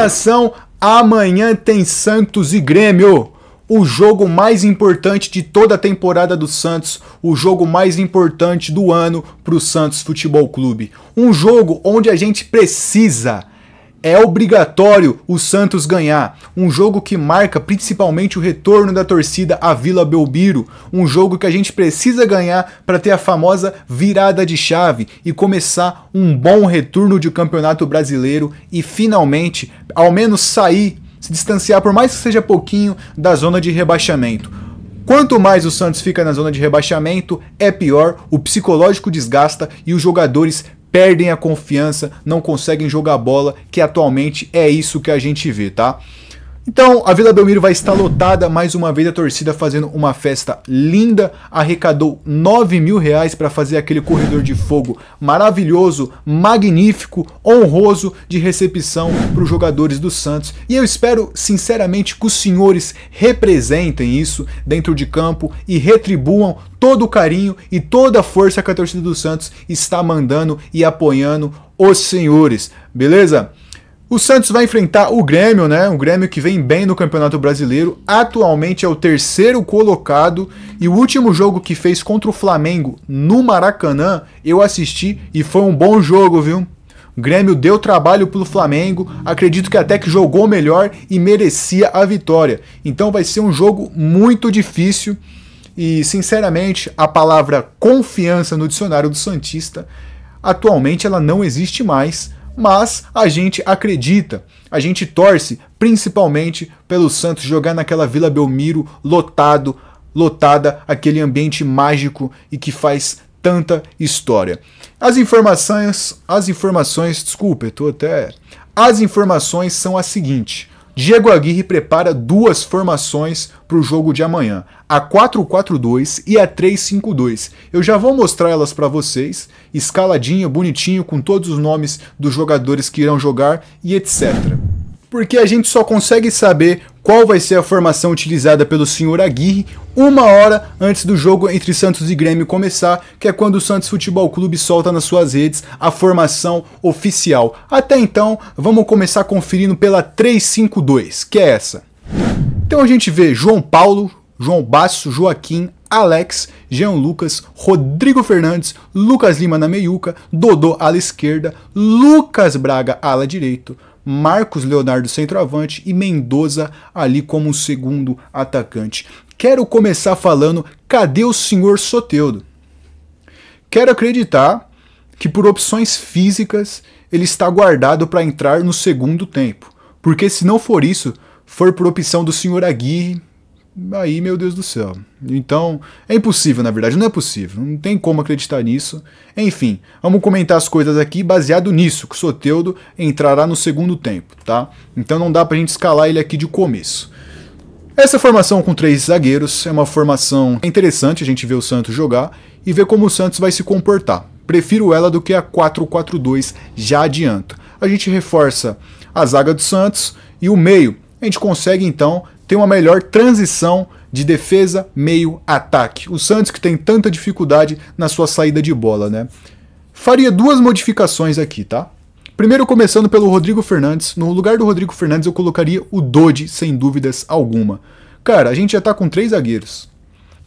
relação, amanhã tem Santos e Grêmio. O jogo mais importante de toda a temporada do Santos, o jogo mais importante do ano para o Santos Futebol Clube. Um jogo onde a gente precisa, é obrigatório o Santos ganhar. Um jogo que marca principalmente o retorno da torcida à Vila Belmiro. Um jogo que a gente precisa ganhar para ter a famosa virada de chave e começar um bom retorno de Campeonato Brasileiro e finalmente, ao menos sair, se distanciar, por mais que seja pouquinho, da zona de rebaixamento. Quanto mais o Santos fica na zona de rebaixamento, é pior, o psicológico desgasta e os jogadores perdem a confiança, não conseguem jogar bola, que atualmente é isso que a gente vê, tá? Então, a Vila Belmiro vai estar lotada, mais uma vez a torcida fazendo uma festa linda, arrecadou R$9.000 para fazer aquele corredor de fogo maravilhoso, magnífico, honroso de recepção para os jogadores do Santos. E eu espero, sinceramente, que os senhores representem isso dentro de campo e retribuam todo o carinho e toda a força que a torcida do Santos está mandando e apoiando os senhores, beleza? O Santos vai enfrentar o Grêmio, né? O Grêmio que vem bem no Campeonato Brasileiro, atualmente é o terceiro colocado, e o último jogo que fez contra o Flamengo no Maracanã, eu assisti e foi um bom jogo, viu? O Grêmio deu trabalho pro Flamengo, acredito que até que jogou melhor e merecia a vitória. Então vai ser um jogo muito difícil e, sinceramente, a palavra confiança no dicionário do Santista, atualmente ela não existe mais. Mas a gente acredita, a gente torce principalmente pelo Santos jogar naquela Vila Belmiro lotada, aquele ambiente mágico e que faz tanta história. As informações são as seguintes. Diego Aguirre prepara duas formações para o jogo de amanhã, a 4-4-2 e a 3-5-2. Eu já vou mostrar elas para vocês, escaladinho, bonitinho, com todos os nomes dos jogadores que irão jogar e etc. Porque a gente só consegue saber qual vai ser a formação utilizada pelo senhor Aguirre uma hora antes do jogo entre Santos e Grêmio começar, que é quando o Santos Futebol Clube solta nas suas redes a formação oficial. Até então, vamos começar conferindo pela 3-5-2, que é essa. Então a gente vê João Paulo, João Basso, Joaquim, Alex, Jean Lucas, Rodrigo Fernandes, Lucas Lima na meiuca, Dodô ala esquerda, Lucas Braga ala direito, Marcos Leonardo centroavante e Mendoza ali como um segundo atacante. Quero começar falando, cadê o senhor Soteldo? Quero acreditar que por opções físicas ele está guardado para entrar no segundo tempo, porque se não for isso, for por opção do senhor Aguirre, aí meu Deus do céu. Então é impossível, na verdade, não é possível, não tem como acreditar nisso. Enfim, vamos comentar as coisas aqui baseado nisso, que o Soteldo entrará no segundo tempo, tá? Então não dá pra gente escalar ele aqui de começo. Essa formação com 3 zagueiros é uma formação interessante, a gente vê o Santos jogar e ver como o Santos vai se comportar. Prefiro ela do que a 4-4-2, já adianto. A gente reforça a zaga do Santos e o meio, a gente consegue então tem uma melhor transição de defesa, meio, ataque. O Santos que tem tanta dificuldade na sua saída de bola, né? Faria duas modificações aqui, tá? Primeiro, começando pelo Rodrigo Fernandes. No lugar do Rodrigo Fernandes, eu colocaria o Dodô, sem dúvidas alguma. Cara, a gente já tá com 3 zagueiros.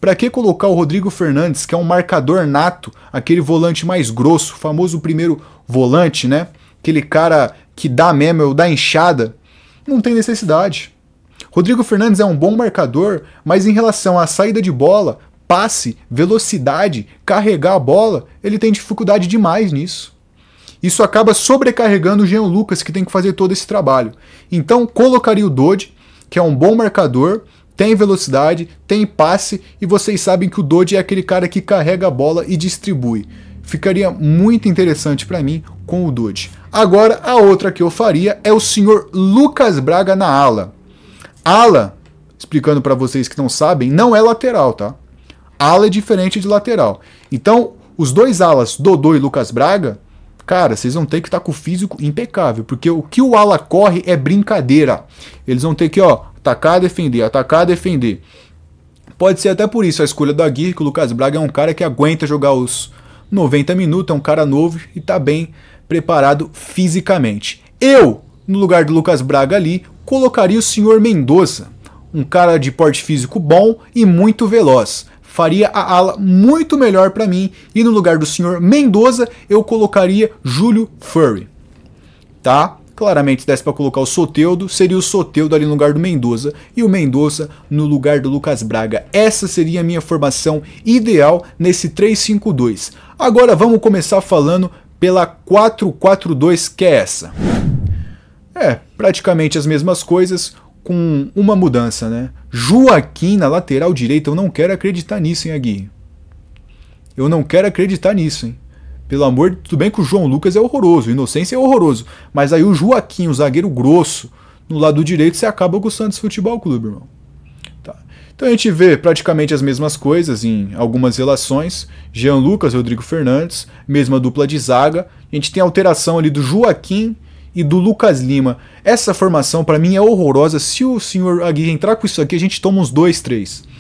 Pra que colocar o Rodrigo Fernandes, que é um marcador nato, aquele volante mais grosso, famoso primeiro volante, né? Aquele cara que dá mesmo, dá enxada. Não tem necessidade. Rodrigo Fernandes é um bom marcador, mas em relação à saída de bola, passe, velocidade, carregar a bola, ele tem dificuldade demais nisso. Isso acaba sobrecarregando o Jean Lucas, que tem que fazer todo esse trabalho. Então colocaria o Dodô, que é um bom marcador, tem velocidade, tem passe, e vocês sabem que o Dodô é aquele cara que carrega a bola e distribui. Ficaria muito interessante para mim com o Dodô. Agora a outra que eu faria é o senhor Lucas Braga na ala. Ala, explicando para vocês que não sabem, não é lateral, tá? Ala é diferente de lateral. Então, os dois alas, Dodô e Lucas Braga, cara, vocês vão ter que estar com o físico impecável, porque o que o ala corre é brincadeira. Eles vão ter que, ó, atacar, defender, atacar, defender. Pode ser até por isso a escolha do Aguirre, que o Lucas Braga é um cara que aguenta jogar os 90 minutos, é um cara novo e tá bem preparado fisicamente. Eu no lugar do Lucas Braga ali, colocaria o senhor Mendoza, um cara de porte físico bom e muito veloz. Faria a ala muito melhor para mim, e no lugar do senhor Mendoza eu colocaria Júlio Furry, tá? Claramente, se desse para colocar o Soteldo, seria o Soteldo ali no lugar do Mendoza e o Mendoza no lugar do Lucas Braga. Essa seria a minha formação ideal nesse 3-5-2. Agora vamos começar falando pela 4-4-2, que é essa. É, praticamente as mesmas coisas, com uma mudança, né? Joaquim na lateral direita, eu não quero acreditar nisso, hein, Aguirre? Eu não quero acreditar nisso, hein? Pelo amor de Deus, tudo bem que o João Lucas é horroroso, o Inocência é horroroso, mas aí o Joaquim, o zagueiro grosso, no lado direito, você acaba com o Santos Futebol Clube, irmão. Tá. Então a gente vê praticamente as mesmas coisas em algumas relações, Jean Lucas, Rodrigo Fernandes, mesma dupla de zaga, a gente tem a alteração ali do Joaquim e do Lucas Lima. Essa formação para mim é horrorosa. Se o senhor Aguirre entrar com isso aqui, a gente toma uns 2, 3.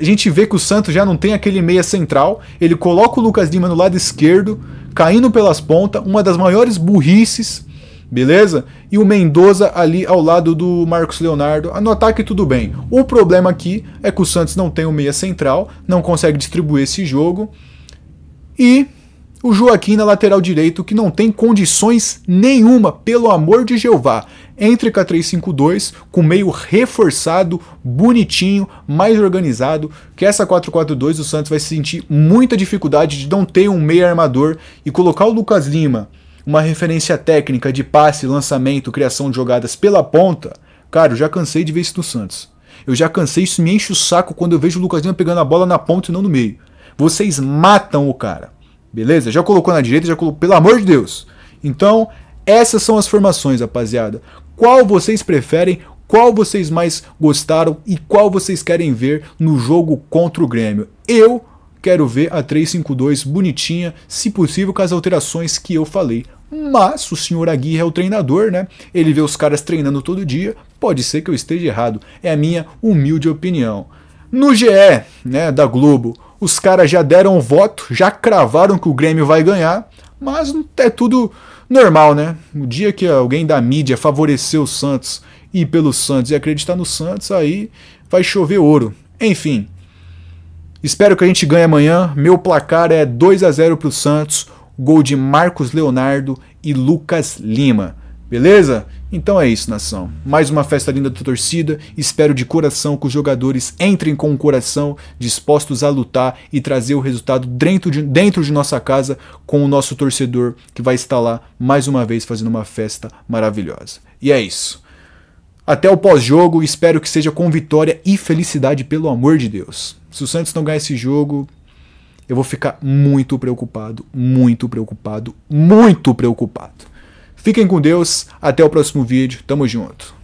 A gente vê que o Santos já não tem aquele meia central, ele coloca o Lucas Lima no lado esquerdo, caindo pelas pontas, uma das maiores burrices, beleza? E o Mendoza ali ao lado do Marcos Leonardo, no ataque tudo bem. O problema aqui é que o Santos não tem o meia central, não consegue distribuir esse jogo, e o Joaquim na lateral direito, que não tem condições nenhuma, pelo amor de Jeová. Entre com a 3-5-2, com meio reforçado, bonitinho, mais organizado, que essa 4-4-2 o Santos vai sentir muita dificuldade de não ter um meio armador, e colocar o Lucas Lima, uma referência técnica de passe, lançamento, criação de jogadas pela ponta. Cara, eu já cansei de ver isso no Santos. Eu já cansei, isso me enche o saco quando eu vejo o Lucas Lima pegando a bola na ponta e não no meio. Vocês matam o cara. Beleza? Já colocou na direita, já colocou... Pelo amor de Deus! Então, essas são as formações, rapaziada. Qual vocês preferem, qual vocês mais gostaram e qual vocês querem ver no jogo contra o Grêmio? Eu quero ver a 3-5-2 bonitinha, se possível, com as alterações que eu falei. Mas o senhor Aguirre é o treinador, né? Ele vê os caras treinando todo dia, pode ser que eu esteja errado. É a minha humilde opinião. No GE, né, da Globo, os caras já deram o voto, já cravaram que o Grêmio vai ganhar, mas é tudo normal, né? O dia que alguém da mídia favorecer o Santos, ir pelo Santos e acreditar no Santos, aí vai chover ouro. Enfim, espero que a gente ganhe amanhã. Meu placar é 2-0 pro Santos, gol de Marcos Leonardo e Lucas Lima. Beleza? Então é isso, nação. Mais uma festa linda da torcida. Espero de coração que os jogadores entrem com o coração dispostos a lutar e trazer o resultado dentro de nossa casa com o nosso torcedor que vai estar lá mais uma vez fazendo uma festa maravilhosa. E é isso. Até o pós-jogo. Espero que seja com vitória e felicidade, pelo amor de Deus. Se o Santos não ganhar esse jogo, eu vou ficar muito preocupado, muito preocupado, muito preocupado. Fiquem com Deus, até o próximo vídeo, tamo junto.